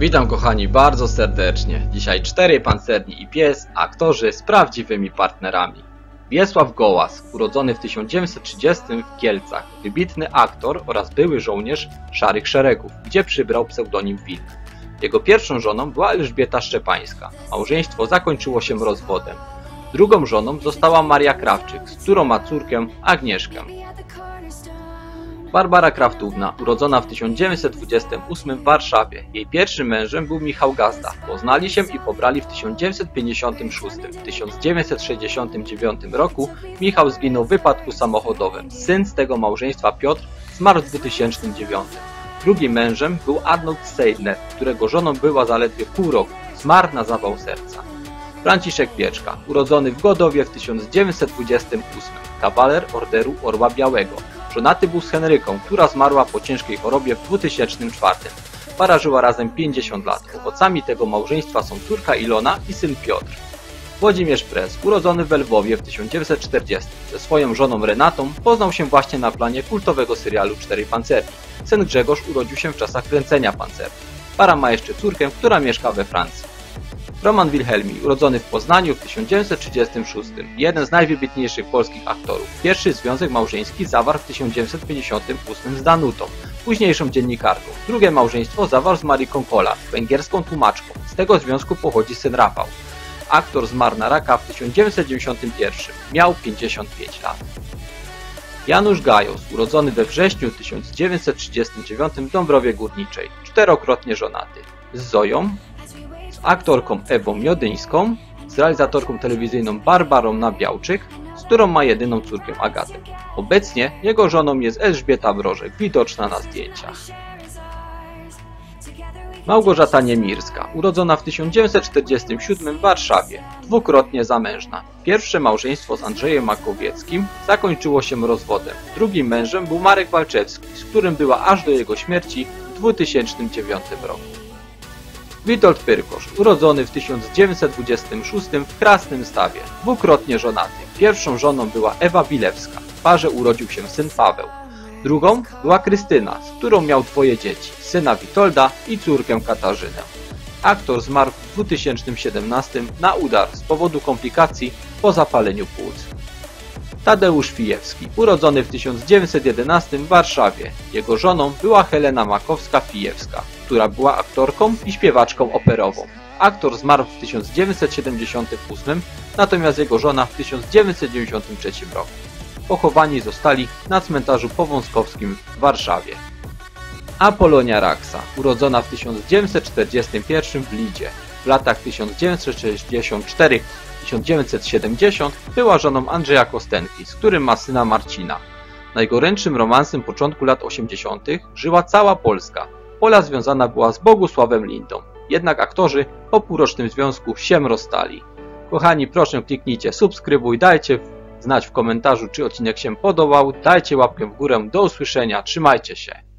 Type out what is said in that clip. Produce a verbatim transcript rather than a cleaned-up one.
Witam kochani bardzo serdecznie. Dzisiaj Czterej Pancerni i Pies, aktorzy z prawdziwymi partnerami. Wiesław Gołas, urodzony w tysiąc dziewięćset trzydziestym w Kielcach, wybitny aktor oraz były żołnierz Szarych Szeregów, gdzie przybrał pseudonim Wilk. Jego pierwszą żoną była Elżbieta Szczepańska. Małżeństwo zakończyło się rozwodem. Drugą żoną została Maria Krawczyk, z którą ma córkę Agnieszkę. Barbara Kraftówna, urodzona w tysiąc dziewięćset dwudziestym ósmym w Warszawie. Jej pierwszym mężem był Michał Gazda. Poznali się i pobrali w tysiąc dziewięćset pięćdziesiątym szóstym. W tysiąc dziewięćset sześćdziesiątym dziewiątym roku Michał zginął w wypadku samochodowym. Syn z tego małżeństwa Piotr zmarł w dwa tysiące dziewiątym. Drugim mężem był Arnold Seidner, którego żoną była zaledwie pół roku. Zmarł na zawał serca. Franciszek Pieczka, urodzony w Godowie w tysiąc dziewięćset dwudziestym ósmym. Kawaler Orderu Orła Białego. Żonaty był z Henryką, która zmarła po ciężkiej chorobie w dwa tysiące czwartym. Para żyła razem pięćdziesiąt lat. Owocami tego małżeństwa są córka Ilona i syn Piotr. Włodzimierz Press, urodzony we Lwowie w tysiąc dziewięćset czterdziestym. Ze swoją żoną Renatą poznał się właśnie na planie kultowego serialu Czterej Pancerni. Syn Grzegorz urodził się w czasach kręcenia pancerni. Para ma jeszcze córkę, która mieszka we Francji. Roman Wilhelmi, urodzony w Poznaniu w tysiąc dziewięćset trzydziestym szóstym, jeden z najwybitniejszych polskich aktorów. Pierwszy związek małżeński zawarł w tysiąc dziewięćset pięćdziesiątym ósmym z Danutą, późniejszą dziennikarką. Drugie małżeństwo zawarł z Mariką Kola, węgierską tłumaczką. Z tego związku pochodzi syn Rafał. Aktor zmarł na raka w tysiąc dziewięćset dziewięćdziesiątym pierwszym. Miał pięćdziesiąt pięć lat. Janusz Gajos, urodzony we wrześniu tysiąc dziewięćset trzydziestym dziewiątym w Dąbrowie Górniczej. Czterokrotnie żonaty. Z Zoją, aktorką Ewą Miodyńską, z realizatorką telewizyjną Barbarą Nabiałczyk, z którą ma jedyną córkę Agatę. Obecnie jego żoną jest Elżbieta Brożek, widoczna na zdjęciach. Małgorzata Niemirska, urodzona w tysiąc dziewięćset czterdziestym siódmym w Warszawie, dwukrotnie zamężna. Pierwsze małżeństwo z Andrzejem Makowieckim zakończyło się rozwodem. Drugim mężem był Marek Walczewski, z którym była aż do jego śmierci w dwa tysiące dziewiątym roku. Witold Pyrkosz, urodzony w tysiąc dziewięćset dwudziestym szóstym w Krasnym Stawie, dwukrotnie żonaty. Pierwszą żoną była Ewa Bilewska, w parze urodził się syn Paweł. Drugą była Krystyna, z którą miał dwoje dzieci, syna Witolda i córkę Katarzynę. Aktor zmarł w dwa tysiące siedemnastym na udar z powodu komplikacji po zapaleniu płuc. Tadeusz Fijewski, urodzony w tysiąc dziewięćset jedenastym w Warszawie. Jego żoną była Helena Makowska-Fijewska, która była aktorką i śpiewaczką operową. Aktor zmarł w tysiąc dziewięćset siedemdziesiątym ósmym, natomiast jego żona w tysiąc dziewięćset dziewięćdziesiątym trzecim roku. Pochowani zostali na cmentarzu powązkowskim w Warszawie. Apolonia Raksa, urodzona w tysiąc dziewięćset czterdziestym pierwszym w Lidzie. W latach tysiąc dziewięćset sześćdziesiątym czwartym do tysiąc dziewięćset siedemdziesiątego była żoną Andrzeja Kostenki, z którym ma syna Marcina. Najgorętszym romansem początku lat osiemdziesiątych żyła cała Polska. Pola związana była z Bogusławem Lindą. Jednak aktorzy po półrocznym związku się rozstali. Kochani, proszę kliknijcie subskrybuj, dajcie znać w komentarzu, czy odcinek się podobał. Dajcie łapkę w górę. Do usłyszenia. Trzymajcie się.